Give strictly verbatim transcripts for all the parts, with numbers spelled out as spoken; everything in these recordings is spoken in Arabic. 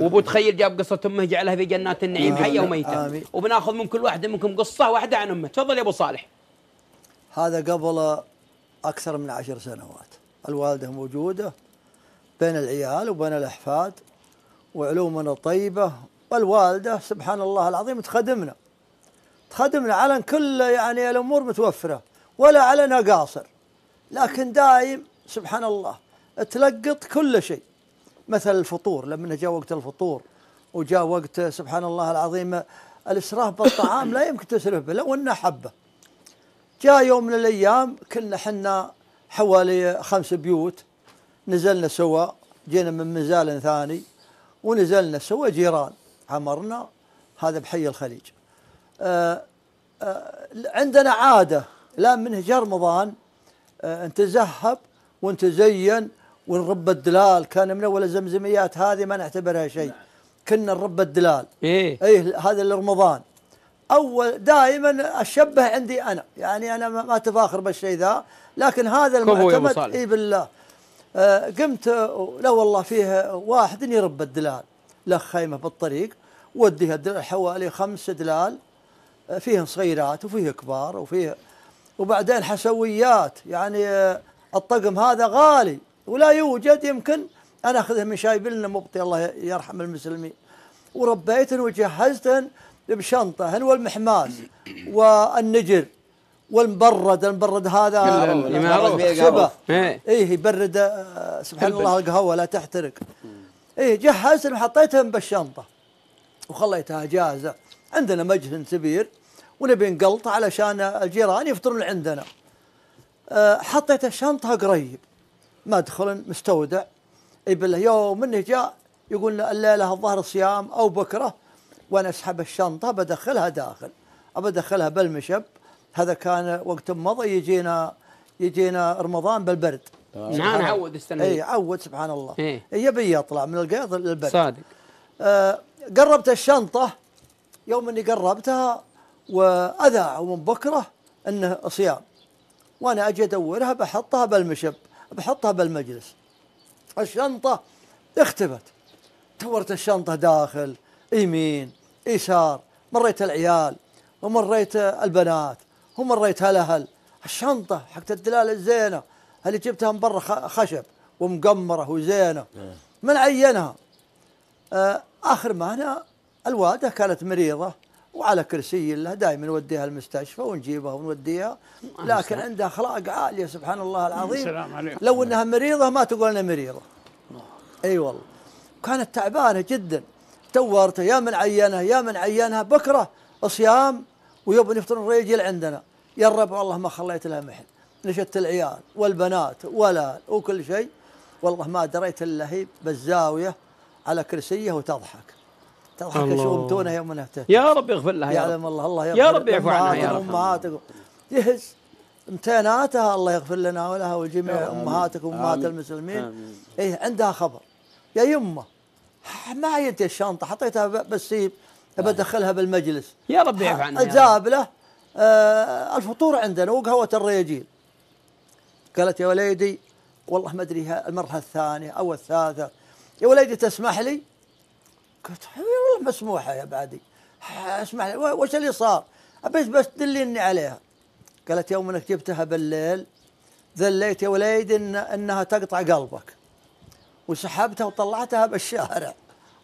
وبتخيل جاب قصة امه جعلها في جنات النعيم آه حية وميتة آه وبناخذ من كل واحد منكم قصة واحدة عن امه. تفضل يا ابو صالح. هذا قبل اكثر من عشر سنوات، الوالدة موجودة بين العيال وبين الاحفاد وعلومنا طيبة، والوالدة سبحان الله العظيم تخدمنا تخدمنا على كل يعني الامور متوفرة ولا علينا قاصر، لكن دايم سبحان الله تلقط كل شيء. مثل الفطور، لما جاء وقت الفطور وجاء وقت سبحان الله العظيم الاسراف بالطعام لا يمكن تسرف به لو انه حبه. جاء يوم من الايام كنا حنا حوالي خمس بيوت، نزلنا سوا، جينا من مزال ثاني ونزلنا سوا جيران، عمرنا هذا بحي الخليج. آآ آآ عندنا عاده لا من هجر رمضان نتزهب ونتزين ونرب الدلال. كان من اول الزمزميات هذه ما نعتبرها شيء، كنا نرب الدلال. ايه ايه هذا لرمضان. اول دائما اشبه عندي انا، يعني انا ما اتفاخر بالشيء ذا، لكن هذا المعتمد اي بالله. آه قمت لا والله فيه واحد يرب الدلال له خيمه بالطريق، وديها حوالي خمس دلال آه فيهم صغيرات وفيه كبار وفيه وبعدين حشويات، يعني آه الطقم هذا غالي ولا يوجد، يمكن انا اخذها من شايبلنا مبطي الله يرحم المسلمين. وربيتهن وجهزتهن بشنطه، هن والمحماس والنجر والمبرد، المبرد هذا شبه ايه يبرد سبحان الله القهوه لا تحترق. ايه جهزتهن وحطيتهن بالشنطه وخليتها جاهزه. عندنا مجهن كبير ونبي نقلطه علشان الجيران يفطرون عندنا. أه حطيت الشنطه قريب مدخل مستودع اي بالله. يوم منه جاء يقول لنا الليله الظهر صيام او بكره، وانا اسحب الشنطه بدخلها داخل بدخلها بالمشب. هذا كان وقت مضى يجينا يجينا رمضان بالبرد. نعم عود السنه اي عود سبحان الله إيه؟ يبي يطلع من القيض للبرد صادق. آه قربت الشنطه يوم اني قربتها واذاع ومن بكره انه صيام، وانا اجي ادورها بحطها بالمشب بحطها بالمجلس. الشنطة اختفت، دورت الشنطة داخل يمين يسار، مريت العيال ومريت البنات ومريت الأهل. الشنطة حقت الدلالة الزينة اللي جبتها من برا خشب ومقمرة وزينة من عينها. آه آخر ما أنا الوالدة كانت مريضة وعلى كرسي الله، دائما نوديها المستشفى ونجيبها ونوديها، لكن عندها اخلاق عاليه سبحان الله العظيم. لو انها مريضه ما تقول انها مريضه. اي والله كانت تعبانه جدا. دورتها يا من عينها يا من عينها، بكره صيام ويبون يفطرون ريجل عندنا يا الربع، والله ما خليت لها محل. نشدت العيال والبنات ولا وكل شيء، والله ما دريت الا هي بالزاويه على كرسيه وتضحك تضحك. شومتونا يوم نفتح يا رب يغفر لها يا يعلم رب. الله الله يغفر يا رب يعفو عنها يا رب. امهاتكم يهز امتناتها، الله يغفر لنا ولها ولجميع امهاتكم وامهات المسلمين. آمين. ايه عندها خبر يا يمه، ما عينت الشنطه حطيتها بالسيب بدخلها بالمجلس يا رب يعفو عنها. جاب له آه الفطور عندنا وقهوه الرياجيل. قالت يا وليدي والله ما ادري المره الثانيه او الثالثه، يا وليدي تسمح لي؟ قلت والله مسموحه يا بعدي، اسمح لي وش اللي صار؟ ابيت بس تدليني عليها. قالت يوم انك جبتها بالليل ذليت يا وليدي إن انها تقطع قلبك، وسحبتها وطلعتها بالشارع.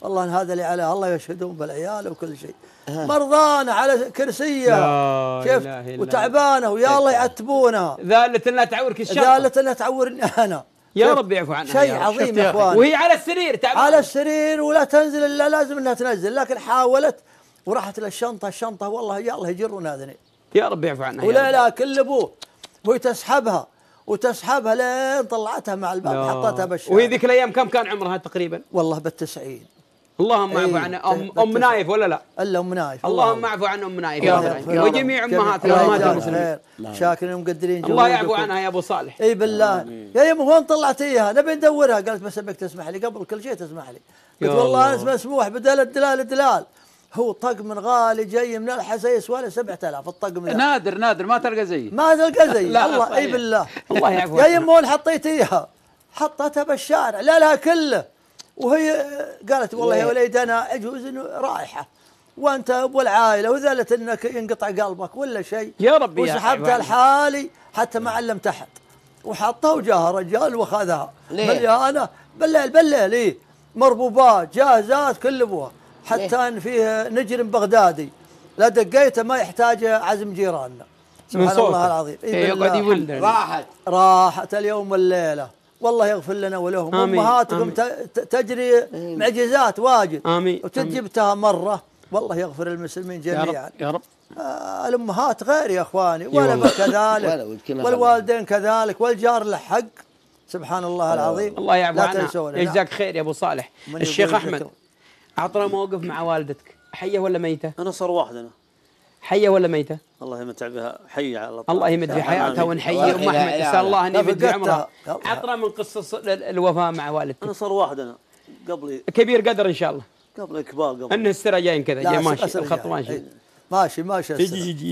والله هذا اللي عليها، الله يشهدون بالعيال وكل شيء. مرضانه على كرسيها شفت وتعبانه ويا الله يعتبونها. ذالت انها تعورك الشارع، ذالت انها تعورني انا يا رب يعفو عنها. شيء عظيم يا اخوان. وهي على السرير تعبانة، على السرير ولا تنزل الا لازم انها تنزل، لكن حاولت وراحت للشنطه. الشنطه والله يا الله يجرون اذني يا رب يعفو عنها. ولا لا كل ابوه وهي تسحبها وتسحبها لين طلعتها مع الباب حطتها بالشارع. وهي ذيك الايام كم كان عمرها تقريبا؟ والله بالتسعين. اللهم اعفو عن ام ام نايف ولا لا؟ الا ام نايف. اللهم اعفو عن ام نايف وجميع امهات وامهات المسلمين. شاكرين ومقدرين. الله يعفو عنها يا ابو صالح. اي بالله يا يمه وين طلعتيها؟ نبي ندورها. قالت بس ابيك تسمح لي قبل كل شيء تسمح لي. قلت والله انا مسموح بدل الدلال الدلال. هو طقم غالي جاي من الحسا يسوى له سبعة آلاف الطقم ذا. نادر نادر ما تلقى زيه. ما تلقى زيه والله. اي بالله الله يعفو عنها. يا يمه وين حطيتيها؟ حطتها بالشارع لا لها كله. وهي قالت والله يا وليد انا اجوز رائحه وانت والعائله وذلت انك ينقطع قلبك ولا شيء يا ربي وسحبتها لحالي حتى ما علمت احد وحطها وجاها رجال واخذها مليانه بالليل بالليل ايه مربوبات جاهزات كل ابوها حتى ان فيه نجر بغدادي لا دقيته ما يحتاج عزم جيراننا سبحان الله العظيم إيه راحت راحت اليوم والليله والله يغفر لنا ولهم امهاتكم تجري معجزات واجد امين وتجبتها مره والله يغفر المسلمين جميعا يا رب, يا رب. آه الامهات غير يا اخواني والابا كذلك والوالدين كذلك والجار له حق سبحان الله العظيم الله يعفو عنها يجزاك خير يا ابو صالح. الشيخ احمد اعطنا موقف مع والدتك حيه ولا ميته؟ انا صار واحد انا حيه ولا ميته؟ الله يمتع بها حيه على طول الله يمد في حياتها ونحيي ام احمد نسال الله ان يمد في عمرها. عطنا من قصص الوفاه مع والدتك. انا صار واحد انا قبلي كبير قدر ان شاء الله قبل كبار قبل انه السرى جايين كذا جاي ماشي الخط ماشي ماشي ماشي